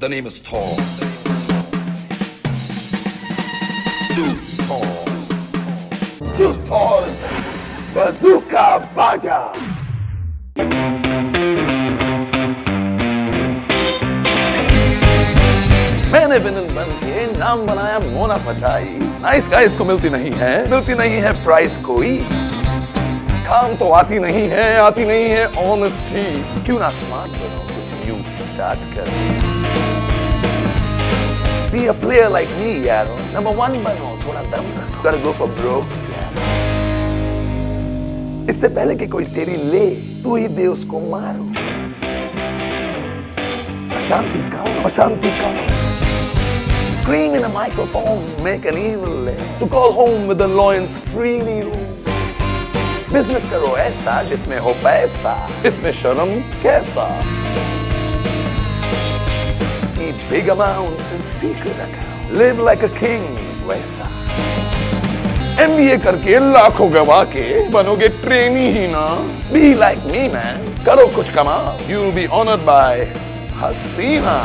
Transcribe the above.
The name is Tall. Too tall. Too tall. Bazooka Baja. मैंने विनन बन के नाम बनाया मोना पचाई। नाइस गाइस को मिलती नहीं है प्राइस कोई। काम तो आती नहीं है ऑनेस्टी। क्यों ना स्मार्ट बनो, कुछ न्यू स्टार्ट करो। Be a player like me, yaro. Number 1 bano, thoda dam rakho. Gotta go for broke, yaro. इससे पहले कि कोई तेरी ले, तू ही दे उसको मारो. अशांति काम. Scream in a microphone, make an evil lair. To call home with the loins freely roam. Business करो ऐसा, जिसमें हो पैसा, इसमें शर्म कैसा? Big amounts in secret account. Live like a king, वैसा. MBA करके लाखों गवा के बनोगे trainee ही ना. Be like me, man. करो कुछ कमाओ. You'll be honored by Hasina.